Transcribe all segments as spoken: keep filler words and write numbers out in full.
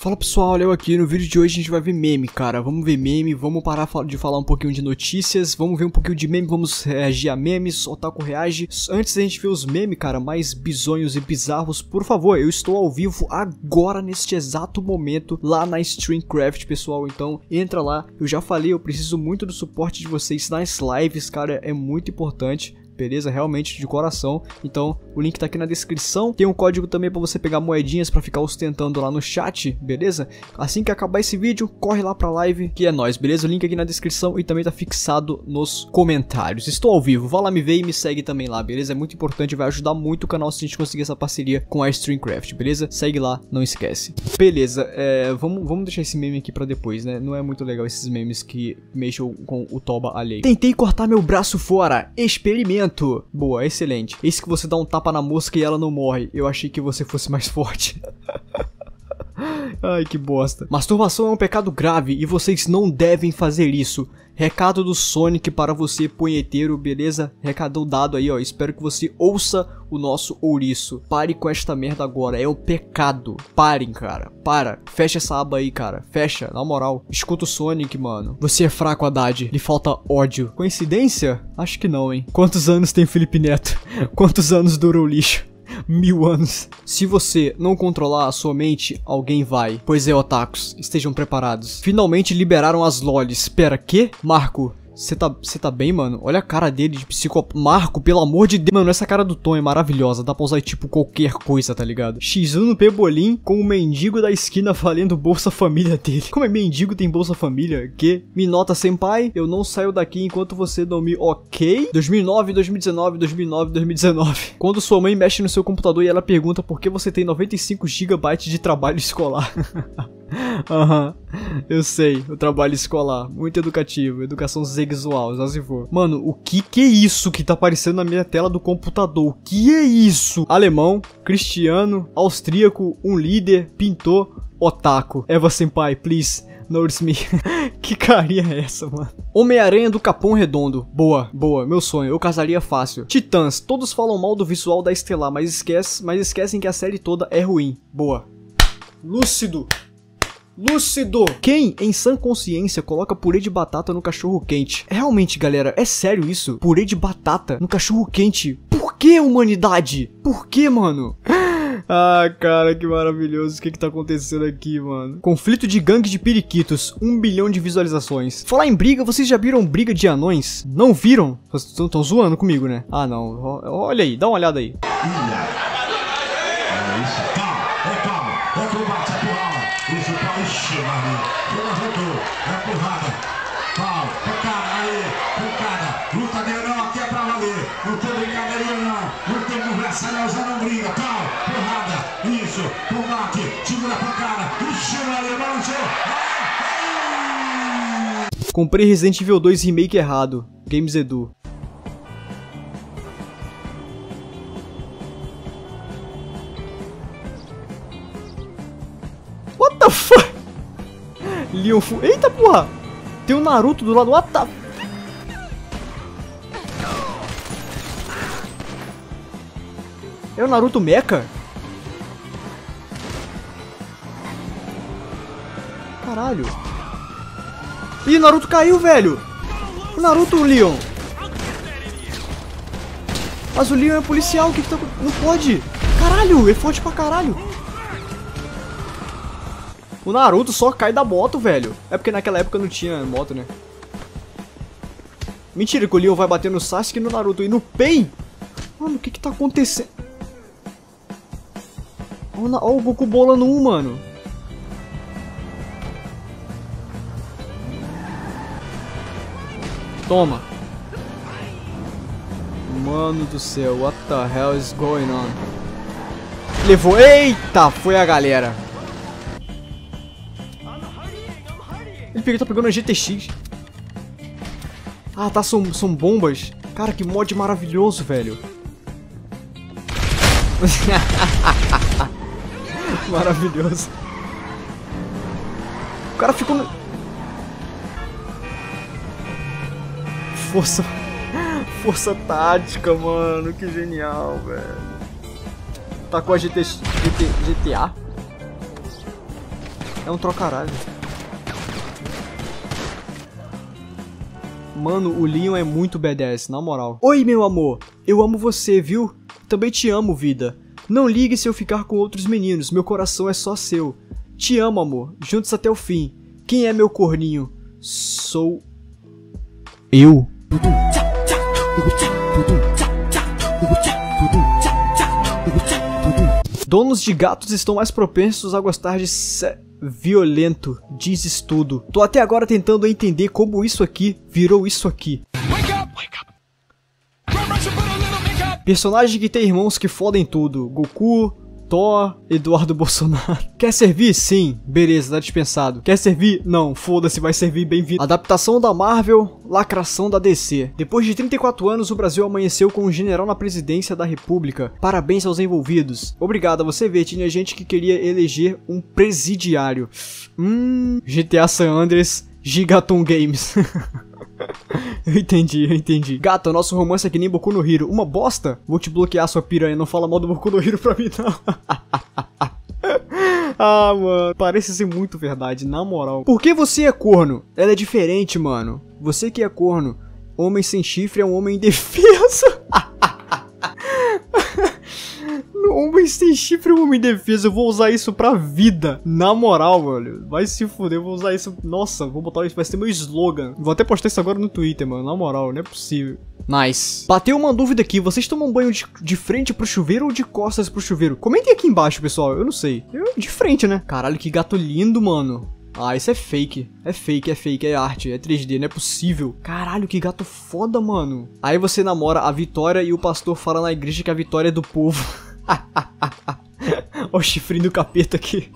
Fala pessoal, eu aqui, no vídeo de hoje a gente vai ver meme, cara, vamos ver meme, vamos parar de falar um pouquinho de notícias, vamos ver um pouquinho de meme, vamos reagir a memes, Otaku reage. Antes da gente ver os memes, cara, mais bizonhos e bizarros, por favor, eu estou ao vivo agora, neste exato momento, lá na StreamCraft, pessoal, então entra lá, eu já falei, eu preciso muito do suporte de vocês nas lives, cara, é muito importante. Beleza? Realmente de coração. Então, o link tá aqui na descrição. Tem um código também pra você pegar moedinhas pra ficar ostentando lá no chat, beleza? Assim que acabar esse vídeo, corre lá pra live, que é nóis, beleza? O link aqui na descrição e também tá fixado nos comentários. Estou ao vivo, vá lá me ver e me segue também lá, beleza? É muito importante, vai ajudar muito o canal se a gente conseguir essa parceria com a StreamCraft, beleza? Segue lá, não esquece. Beleza, é, vamos, vamos deixar esse meme aqui pra depois, né? Não é muito legal esses memes que mexam com o toba alheio. Tentei cortar meu braço fora, experimento. Boa, excelente. Esse que você dá um tapa na mosca e ela não morre. Eu achei que você fosse mais forte. Ai, que bosta. Masturbação é um pecado grave e vocês não devem fazer isso. Recado do Sonic para você, punheteiro, beleza? Recadão dado aí, ó. Espero que você ouça o nosso ouriço. Pare com esta merda agora, é um pecado. Parem, cara, para. Fecha essa aba aí, cara, fecha, na moral. Escuta o Sonic, mano. Você é fraco, Haddad, lhe falta ódio. Coincidência? Acho que não, hein. Quantos anos tem Felipe Neto? Quantos anos durou o lixo? Mil anos. Se você não controlar a sua mente, alguém vai. Pois é, otakus, estejam preparados. Finalmente liberaram as lolis. Espera, que? Marco, você tá, você tá bem, mano? Olha a cara dele de psicopata. Marco, pelo amor de Deus. Mano, essa cara do Tom é maravilhosa. Dá pra usar, tipo, qualquer coisa, tá ligado? X um no Pebolim com o mendigo da esquina valendo Bolsa Família dele. Como é mendigo tem Bolsa Família? Que? Minota Senpai, eu não saio daqui enquanto você não me... Ok? dois mil e nove, dois mil e dezenove, dois mil e nove, dois mil e dezenove. Quando sua mãe mexe no seu computador e ela pergunta por que você tem noventa e cinco gigabytes de trabalho escolar. Aham, uhum. Eu sei, o trabalho escolar, muito educativo, educação sexual, já se for. Mano, o que que é isso que tá aparecendo na minha tela do computador? O que é isso? Alemão, cristiano, austríaco, um líder, pintor, otaku. Eva Senpai, please, notice me. Que carinha é essa, mano? Homem-Aranha do Capão Redondo. Boa, boa, meu sonho, eu casaria fácil. Titãs, todos falam mal do visual da Estelar, mas, esquece, mas esquecem que a série toda é ruim. Boa. Lúcido. Lúcido! Quem, em sã consciência, coloca purê de batata no cachorro quente? Realmente, galera, é sério isso? Purê de batata no cachorro quente? Por que, humanidade? Por que, mano? Ah, cara, que maravilhoso. O que que tá acontecendo aqui, mano? Conflito de gangue de periquitos. Um bilhão de visualizações. Falar em briga, vocês já viram briga de anões? Não viram? Vocês tão zoando comigo, né? Ah, não. Olha aí, dá uma olhada aí. Olha isso. Comprei Resident Evil dois Remake errado. Games Edu. What the fuck? Leon fu... Eita porra! Tem um Naruto do lado. What the... É o Naruto Mecha? Caralho. Ih, o Naruto caiu, velho. O Naruto o Leon. Mas o Leon é policial, o que que tá... Não pode. Caralho, é forte pra caralho. O Naruto só cai da moto, velho. É porque naquela época não tinha moto, né? Mentira que o Leon vai bater no Sasuke e no Naruto. E no Pain? Mano, o que que tá acontecendo? Olha o Goku bolando um, mano. Toma. Mano do céu, what the hell is going on? Levou. Eita, foi a galera. Ele tá pegando a G T X. Ah, tá, são, são bombas. Cara, que mod maravilhoso, velho. Maravilhoso. O cara ficou no... força... Força tática, mano. Que genial, velho. Tá com a G T... G T... G T A? É um trocaralho. Mano, o Leon é muito B D S, na moral. Oi, meu amor. Eu amo você, viu? Também te amo, vida. Não ligue se eu ficar com outros meninos. Meu coração é só seu. Te amo, amor. Juntos até o fim. Quem é meu corninho? Sou... eu. Donos de gatos estão mais propensos a gostar de se... violento, diz estudo. Tô até agora tentando entender como isso aqui virou isso aqui. Personagem que tem irmãos que fodem tudo. Goku, Tom, Eduardo Bolsonaro. Quer servir? Sim. Beleza, tá dispensado. Quer servir? Não. Foda-se, vai servir, bem-vindo. Adaptação da Marvel, lacração da D C. Depois de trinta e quatro anos, o Brasil amanheceu com um general na presidência da república. Parabéns aos envolvidos. Obrigado, a você ver, tinha gente que queria eleger um presidiário. Hum... G T A San Andreas, Gigaton Games. Eu entendi, eu entendi. Gata, nosso romance é que nem Boku no Hero. Uma bosta? Vou te bloquear, sua piranha. Não fala mal do Boku no Hero pra mim, não. Ah, mano. Parece ser muito verdade, na moral. Por que você é corno? Ela é diferente, mano. Você que é corno. Homem sem chifre é um homem indefeso. Homem sem chifre é um homem indefeso. Eu vou usar isso pra vida. Na moral, velho. Vai se fuder, eu vou usar isso. Nossa, vou botar isso. Vai ser meu slogan. Vou até postar isso agora no Twitter, mano. Na moral, não é possível. Nice. Bateu uma dúvida aqui. Vocês tomam banho de, de frente pro chuveiro ou de costas pro chuveiro? Comentem aqui embaixo, pessoal. Eu não sei. Eu, de frente, né? Caralho, que gato lindo, mano. Ah, isso é fake. É fake, é fake, é arte, é três D, não é possível. Caralho, que gato foda, mano. Aí você namora a Vitória e o pastor fala na igreja que a Vitória é do povo. Olha o chifrinho do capeta aqui.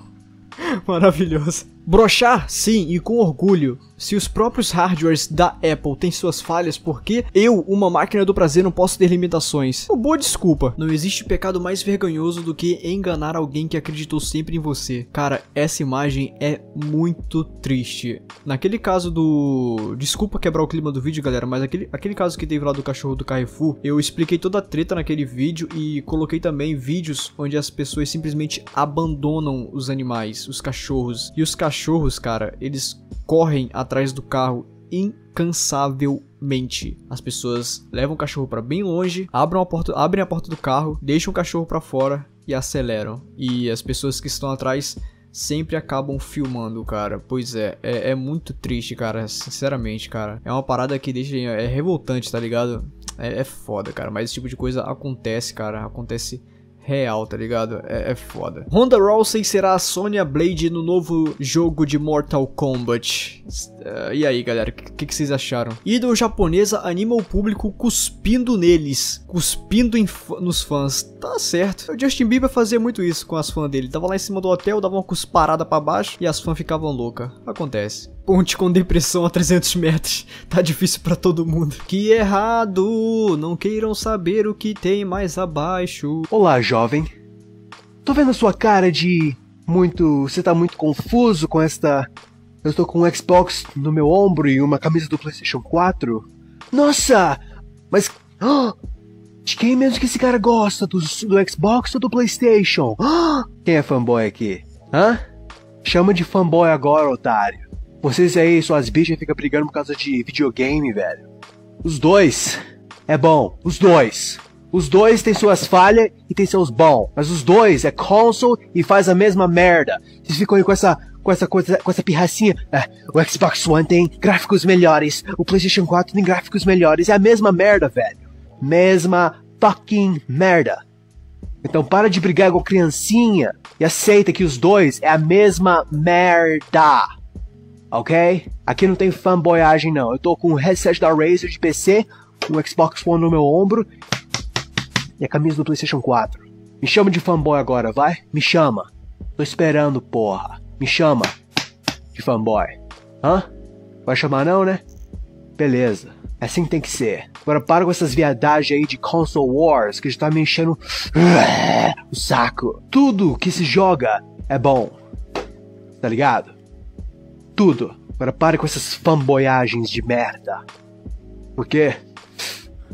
Maravilhoso. Brochar? Sim, e com orgulho. Se os próprios hardwares da Apple têm suas falhas, por que eu, uma máquina do prazer, não posso ter limitações? Uma boa desculpa. Não existe pecado mais vergonhoso do que enganar alguém que acreditou sempre em você. Cara, essa imagem é muito triste. Naquele caso do... Desculpa quebrar o clima do vídeo, galera, mas aquele, aquele caso que teve lá do cachorro do Carrefour, eu expliquei toda a treta naquele vídeo e coloquei também vídeos onde as pessoas simplesmente abandonam os animais, os cachorros. E os cachorros Cachorros, cara, eles correm atrás do carro incansavelmente. As pessoas levam o cachorro pra bem longe, abram a porta, abrem a porta do carro, deixam o cachorro pra fora e aceleram. E as pessoas que estão atrás sempre acabam filmando, cara. Pois é, é, é muito triste, cara, sinceramente, cara. É uma parada que deixa... é revoltante, tá ligado? É, é foda, cara, mas esse tipo de coisa acontece, cara, acontece... real, tá ligado? É, é foda. Ronda Rousey será a Sonya Blade no novo jogo de Mortal Kombat. Uh, e aí, galera? O que, que vocês acharam? Ídol japonesa anima o público cuspindo neles. Cuspindo em nos fãs. Tá certo. O Justin Bieber fazia muito isso com as fãs dele. Tava lá em cima do hotel, dava uma cusparada pra baixo e as fãs ficavam loucas. Acontece. Ponte com depressão a trezentos metros. Tá difícil pra todo mundo. Que errado! Não queiram saber o que tem mais abaixo. Olá, jovem. Tô vendo a sua cara de... muito... Você tá muito confuso com esta... Eu tô com um Xbox no meu ombro e uma camisa do PlayStation quatro. Nossa! Mas... Ah! De quem mesmo que esse cara gosta? Do, do Xbox ou do PlayStation? Ah! Quem é fanboy aqui? Hã? Chama de fanboy agora, otário. Vocês aí, suas bichas, ficam brigando por causa de videogame, velho. Os dois é bom. Os dois. Os dois tem suas falhas e tem seus bons. Mas os dois é console e faz a mesma merda. Vocês ficam aí com essa, com essa, coisa, com essa pirracinha. Ah, o Xbox One tem gráficos melhores. O PlayStation quatro tem gráficos melhores. É a mesma merda, velho. Mesma fucking merda. Então para de brigar com a criancinha e aceita que os dois é a mesma merda. Ok? Aqui não tem fanboyagem, não. Eu tô com um headset da Razer de P C, um Xbox One no meu ombro e a camisa do PlayStation quatro. Me chama de fanboy agora, vai? Me chama. Tô esperando, porra. Me chama de fanboy. Hã? Vai chamar não, né? Beleza. Assim tem que ser. Agora para com essas viadagens aí de Console Wars que já tá me enchendo o saco. Tudo que se joga é bom. Tá ligado? Tudo. Agora pare com essas fanboyagens de merda. Porque...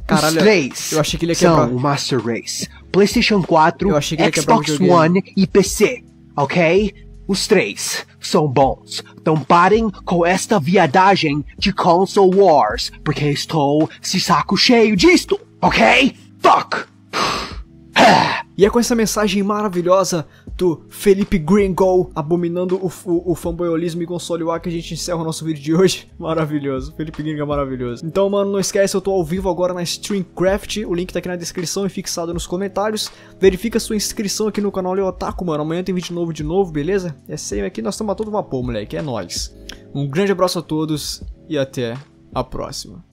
Caralho, os três eu achei que ele ia quebrar. São o Master Race. PlayStation quatro, Xbox One e P C, ok? Os três são bons. Então parem com esta viadagem de Console Wars, porque estou se saco cheio disto, ok? Fuck! E é com essa mensagem maravilhosa do Felipe Gringo abominando o, o, o fanboyolismo e console war que a gente encerra o nosso vídeo de hoje. Maravilhoso, Felipe Gringo é maravilhoso. Então, mano, não esquece, eu tô ao vivo agora na StreamCraft, o link tá aqui na descrição e fixado nos comentários. Verifica sua inscrição aqui no canal Leo Otaku, mano, amanhã tem vídeo novo de novo, beleza? É sempre aqui, nós estamos a todo vapor, moleque, é nóis. Um grande abraço a todos e até a próxima.